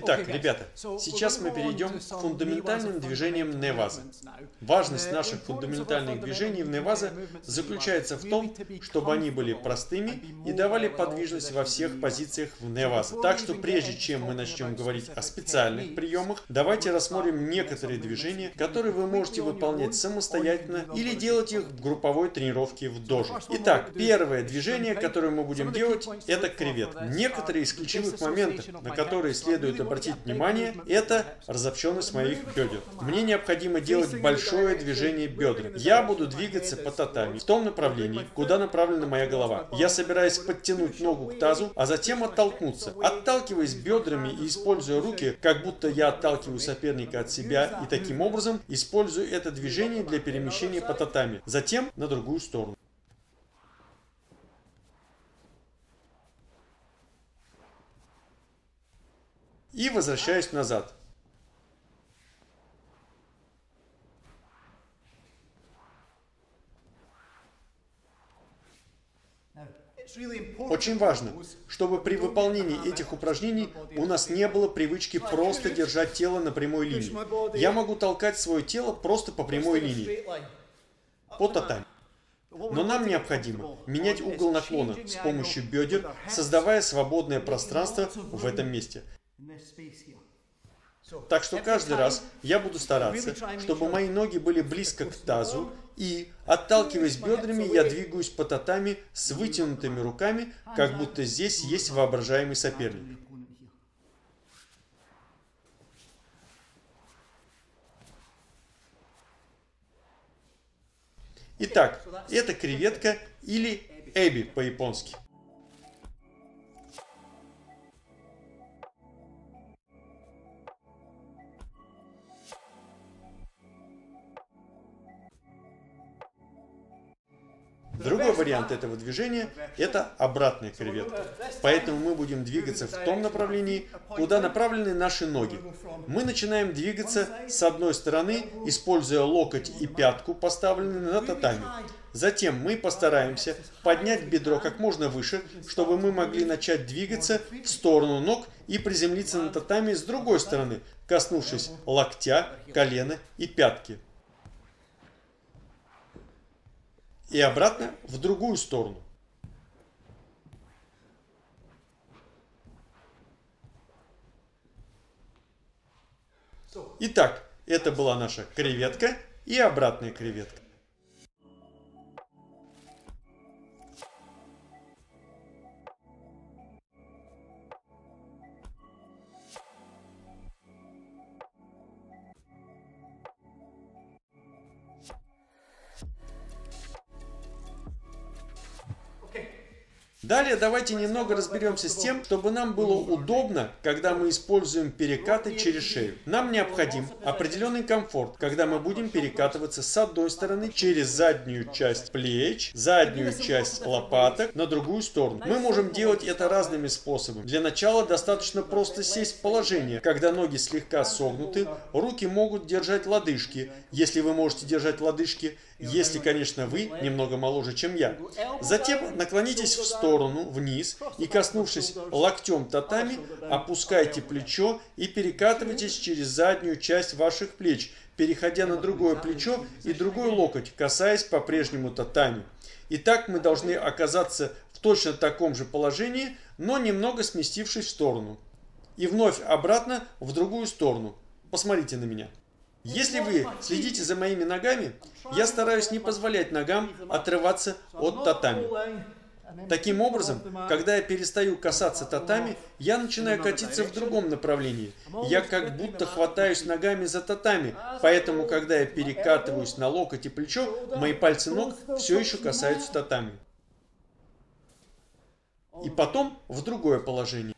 Итак, ребята, сейчас мы перейдем к фундаментальным движениям неваза. Важность наших фундаментальных движений в неваза заключается в том, чтобы они были простыми и давали подвижность во всех позициях в неваза. Так что прежде чем мы начнем говорить о специальных приемах, давайте рассмотрим некоторые движения, которые вы можете выполнять самостоятельно или делать их в групповой тренировке в дожо. Итак, первое движение, которое мы будем делать, это кревет. Некоторые из ключевых моментов, на которые следует обратить внимание, это разобщенность моих бедер. Мне необходимо делать большое движение бедра. Я буду двигаться по татами в том направлении, куда направлена моя голова. Я собираюсь подтянуть ногу к тазу, а затем оттолкнуться. Отталкиваясь бедрами и используя руки, как будто я отталкиваю соперника от себя, и таким образом использую это движение для перемещения по татами, затем на другую сторону. И возвращаюсь назад. Очень важно, чтобы при выполнении этих упражнений у нас не было привычки просто держать тело на прямой линии. Я могу толкать свое тело просто по прямой линии, по татами. Но нам необходимо менять угол наклона с помощью бедер, создавая свободное пространство в этом месте. Так что каждый раз я буду стараться, чтобы мои ноги были близко к тазу, и, отталкиваясь бедрами, я двигаюсь по татами с вытянутыми руками, как будто здесь есть воображаемый соперник. Итак, это креветка или эби по-японски. Другой вариант этого движения – это обратная креветка. Поэтому мы будем двигаться в том направлении, куда направлены наши ноги. Мы начинаем двигаться с одной стороны, используя локоть и пятку, поставленные на татами. Затем мы постараемся поднять бедро как можно выше, чтобы мы могли начать двигаться в сторону ног и приземлиться на татами с другой стороны, коснувшись локтя, колена и пятки. И обратно в другую сторону. Итак, это была наша креветка и обратная креветка. Далее давайте немного разберемся с тем, чтобы нам было удобно, когда мы используем перекаты через шею. Нам необходим определенный комфорт, когда мы будем перекатываться с одной стороны через заднюю часть плеч, заднюю часть лопаток на другую сторону. Мы можем делать это разными способами. Для начала достаточно просто сесть в положение, когда ноги слегка согнуты, руки могут держать лодыжки, если вы можете держать лодыжки, если, конечно, вы немного моложе, чем я. Затем наклонитесь в сторону. Вниз и, коснувшись локтем татами, опускайте плечо и перекатывайтесь через заднюю часть ваших плеч, переходя на другое плечо и другой локоть, касаясь по-прежнему татами. Итак, мы должны оказаться в точно таком же положении, но немного сместившись в сторону. И вновь обратно в другую сторону. Посмотрите на меня. Если вы следите за моими ногами, я стараюсь не позволять ногам отрываться от татами. Таким образом, когда я перестаю касаться татами, я начинаю катиться в другом направлении. Я как будто хватаюсь ногами за татами, поэтому, когда я перекатываюсь на локоть и плечо, мои пальцы ног все еще касаются татами. И потом в другое положение.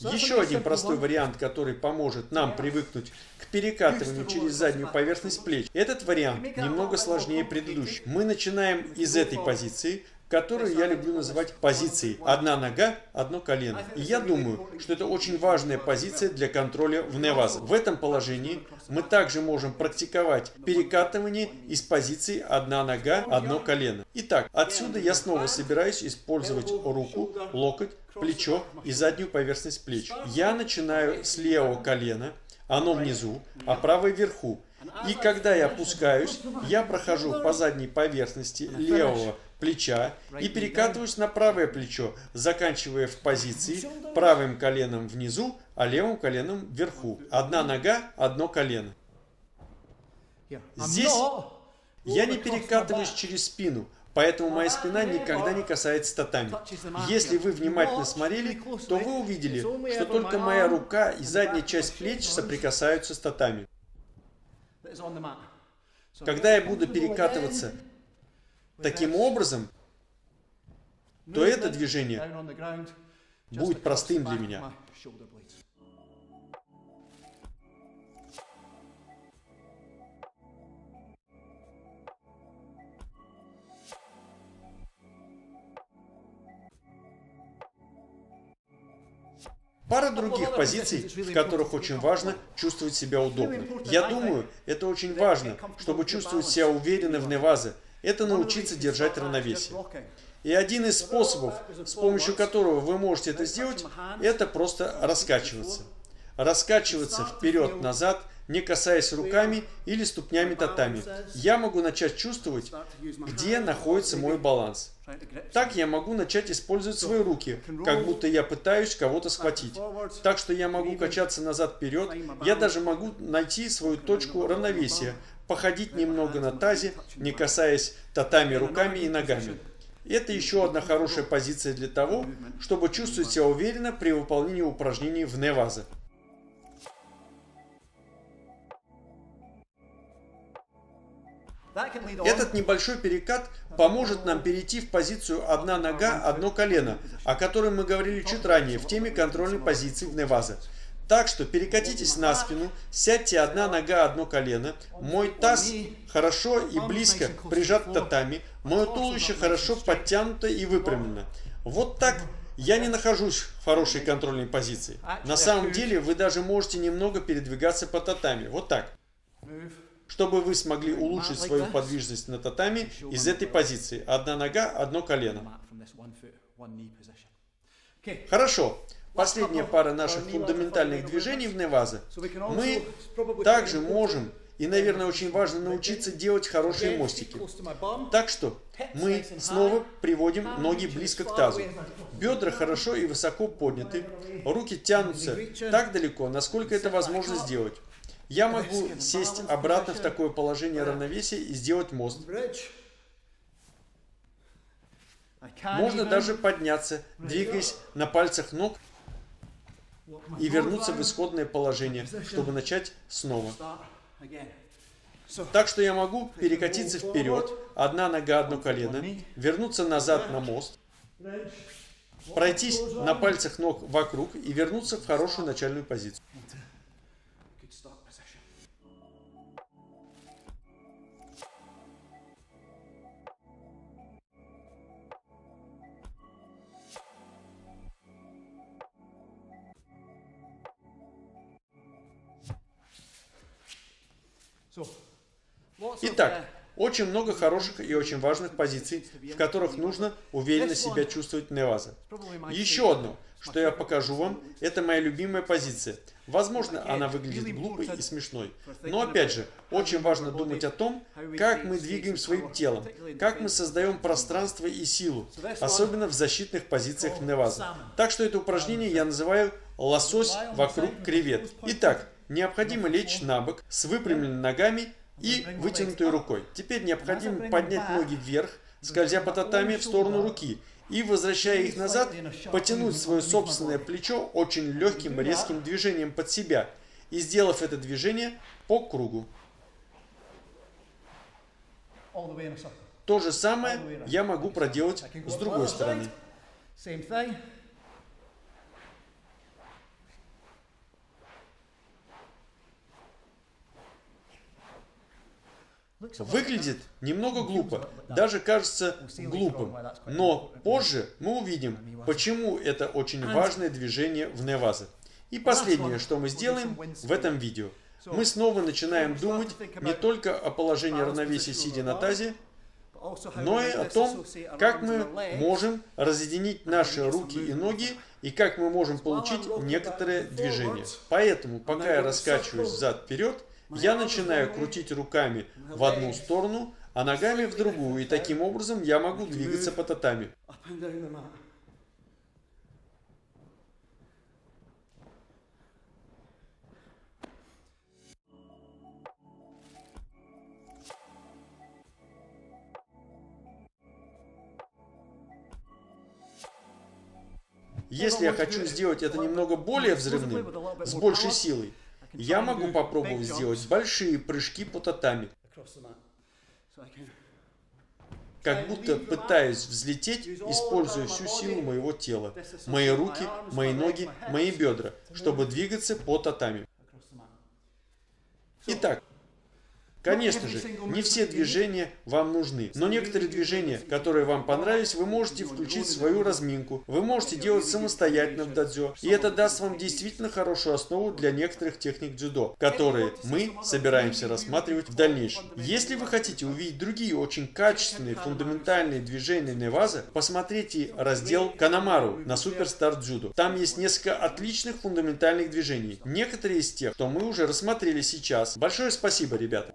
Еще один простой вариант, который поможет нам привыкнуть к перекатыванию через заднюю поверхность плеч. Этот вариант немного сложнее предыдущего. Мы начинаем из этой позиции, которую я люблю называть позицией «одна нога, одно колено». И я думаю, что это очень важная позиция для контроля в неваза. В этом положении мы также можем практиковать перекатывание из позиции «одна нога, одно колено». Итак, отсюда я снова собираюсь использовать руку, локоть, плечо и заднюю поверхность плеч. Я начинаю с левого колена, оно внизу, а правое вверху. И когда я опускаюсь, я прохожу по задней поверхности левого плеча и перекатываюсь на правое плечо, заканчивая в позиции правым коленом внизу, а левым коленом вверху. Одна нога, одно колено. Здесь я не перекатываюсь через спину, поэтому моя спина никогда не касается татами. Если вы внимательно смотрели, то вы увидели, что только моя рука и задняя часть плеч соприкасаются с татами. Когда я буду перекатываться таким образом, то это движение будет простым для меня. Пара других позиций, в которых очень важно чувствовать себя удобно. Я думаю, это очень важно, чтобы чувствовать себя уверенно в невазе. Это научиться держать равновесие. И один из способов, с помощью которого вы можете это сделать, это просто раскачиваться. Раскачиваться вперед-назад, не касаясь руками или ступнями татами. Я могу начать чувствовать, где находится мой баланс. Так я могу начать использовать свои руки, как будто я пытаюсь кого-то схватить. Так что я могу качаться назад-вперед, я даже могу найти свою точку равновесия, походить немного на тазе, не касаясь татами руками и ногами. Это еще одна хорошая позиция для того, чтобы чувствовать себя уверенно при выполнении упражнений в неваза. Этот небольшой перекат поможет нам перейти в позицию «одна нога, одно колено», о которой мы говорили чуть ранее в теме контрольной позиции в неваза. Так что перекатитесь на спину, сядьте «одна нога, одно колено», мой таз хорошо и близко прижат к татами, мое туловище хорошо подтянуто и выпрямлено. Вот так я не нахожусь в хорошей контрольной позиции. На самом деле вы даже можете немного передвигаться по татами, вот так. Чтобы вы смогли улучшить свою подвижность на татами из этой позиции. Одна нога, одно колено. Хорошо. Последняя пара наших фундаментальных движений в неваза. Мы также можем, и, наверное, очень важно научиться делать хорошие мостики. Так что мы снова приводим ноги близко к тазу. Бедра хорошо и высоко подняты. Руки тянутся так далеко, насколько это возможно сделать. Я могу сесть обратно в такое положение равновесия и сделать мост. Можно даже подняться, двигаясь на пальцах ног и вернуться в исходное положение, чтобы начать снова. Так что я могу перекатиться вперед, одна нога, одно колено, вернуться назад на мост, пройтись на пальцах ног вокруг и вернуться в хорошую начальную позицию. Итак, очень много хороших и очень важных позиций, в которых нужно уверенно себя чувствовать в неваза. Еще одно, что я покажу вам, это моя любимая позиция. Возможно, она выглядит глупой и смешной, но опять же, очень важно думать о том, как мы двигаем своим телом, как мы создаем пространство и силу, особенно в защитных позициях в неваза. Так что это упражнение я называю «лосось вокруг кревет». Итак, необходимо лечь на бок с выпрямленными ногами и вытянутой рукой. Теперь необходимо поднять ноги вверх, скользя по татами в сторону руки и, возвращая их назад, потянуть свое собственное плечо очень легким резким движением под себя и, сделав это движение, по кругу. То же самое я могу проделать с другой стороны. Выглядит немного глупо, даже кажется глупым, но позже мы увидим, почему это очень важное движение в Ne-Waza. И последнее, что мы сделаем в этом видео. Мы снова начинаем думать не только о положении равновесия сидя на тазе, но и о том, как мы можем разъединить наши руки и ноги, и как мы можем получить некоторое движение. Поэтому, пока я раскачиваюсь взад-вперед, я начинаю крутить руками в одну сторону, а ногами в другую, и таким образом я могу двигаться по татами. Если я хочу сделать это немного более взрывным, с большей силой, я могу попробовать сделать большие прыжки по татами. Как будто пытаюсь взлететь, используя всю силу моего тела, мои руки, мои ноги, мои бедра, чтобы двигаться по татами. Итак. Конечно же, не все движения вам нужны, но некоторые движения, которые вам понравились, вы можете включить в свою разминку, вы можете делать самостоятельно в дадзё, и это даст вам действительно хорошую основу для некоторых техник дзюдо, которые мы собираемся рассматривать в дальнейшем. Если вы хотите увидеть другие очень качественные, фундаментальные движения Ne-Waza, посмотрите раздел Канамару на Суперстар Дзюдо. Там есть несколько отличных фундаментальных движений, некоторые из тех, что мы уже рассмотрели сейчас. Большое спасибо, ребята!